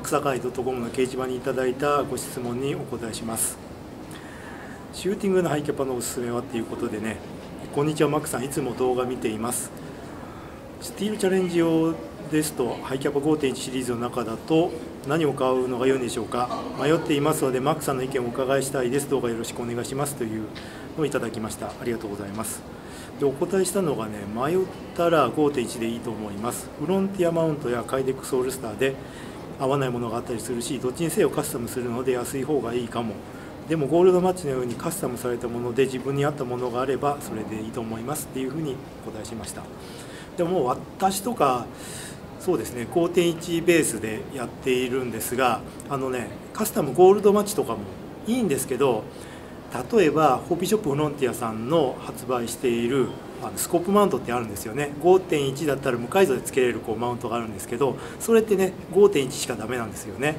草海 .com の掲示板にいただいたご質問にお答えします。シューティングのハイキャパのおすすめはということでね、こんにちは、マックさん、いつも動画見ています。スティールチャレンジ用ですと、ハイキャパ 5.1 シリーズの中だと何を買うのが良いんでしょうか。迷っていますので、マックさんの意見をお伺いしたいです。どうかよろしくお願いしますというのをいただきました。ありがとうございます。で、お答えしたのがね、迷ったら 5.1 でいいと思います。フロンティアマウントやカイデックスオールスターで合わないものがあったりするし、どっちにせよカスタムするので安い方がいいかも。でもゴールドマッチのようにカスタムされたもので自分に合ったものがあればそれでいいと思いますっていうふうにお答えしました。でも私とかそうですね、5.1 ベースでやっているんですが、カスタムゴールドマッチとかもいいんですけど、例えばホビーショップフロンティアさんの発売しているスコープマウントってあるんですよね。 5.1 だったら無改造でつけれるマウントがあるんですけど、それってね 5.1 しかダメなんですよね。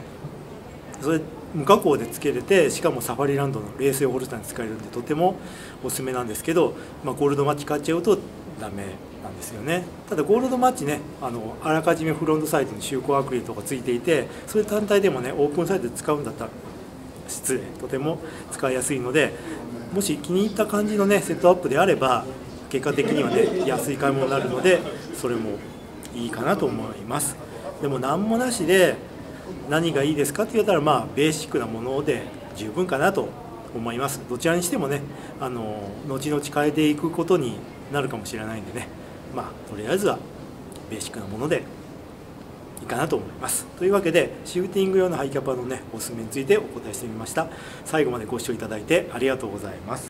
それ無加工でつけれて、しかもサファリランドのレース用ホルスターに使えるんでとてもおすすめなんですけど、ゴールドマッチ買っちゃうとダメなんですよね。ただゴールドマッチね、あらかじめフロントサイドに就航アクリルとかついていて、それ単体でもねオープンサイドで使うんだったらとても使いやすいので、もし気に入った感じのねセットアップであれば結果的にはね安い買い物になるので、それもいいかなと思います。でも何もなしで何がいいですかって言ったら、ベーシックなもので十分かなと思います。どちらにしてもね、後々変えていくことになるかもしれないんでね、とりあえずはベーシックなものでいいかなと思います。というわけでシューティング用のハイキャパのねおすすめについてお答えしてみました。最後までご視聴いただいてありがとうございます。